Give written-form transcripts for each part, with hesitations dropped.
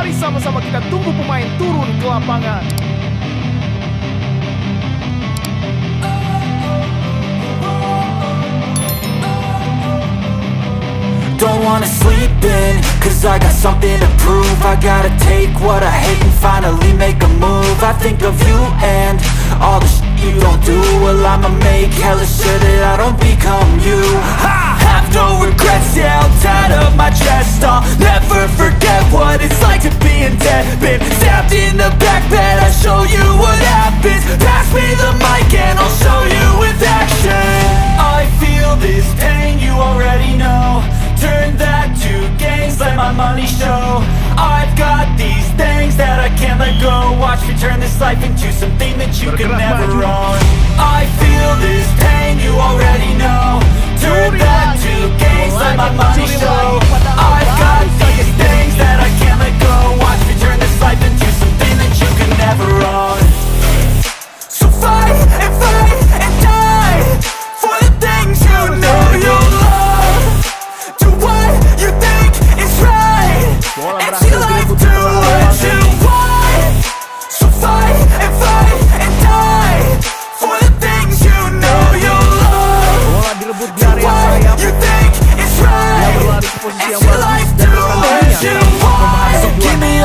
Mari sama-sama kita tunggu pemain turun ke lapangan. Don't wanna sleep in, cause I got something to prove. I gotta take what I hate and finally make a move. I think of you and all the shit you don't do. Well, I'ma make hella sure that I don't become you. I have no regrets, yeah, I'll tie it up my chest. I'll never forget what it's like to be in debt. Been stabbed in the back bed, I'll show you what happens. Pass me the mic and I'll show you with action. I feel this pain, you already know. Turn that to gains, let my money show. I've got these things that I can't let go. Watch me turn this life into something that you can never own. I feel this pain, you already know. Turn that to gains, let my money show. I've got these things that I can't let go. Watch me turn this life into something that you can never own. So fight and fight and die for the things you know you love. It's your life, do what you want. So fight and fight and die for the things you know you love. Do what you think is right. It's your life, do what you want. So give me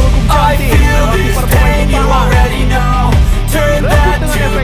I feel this pain, you already know. Turn that to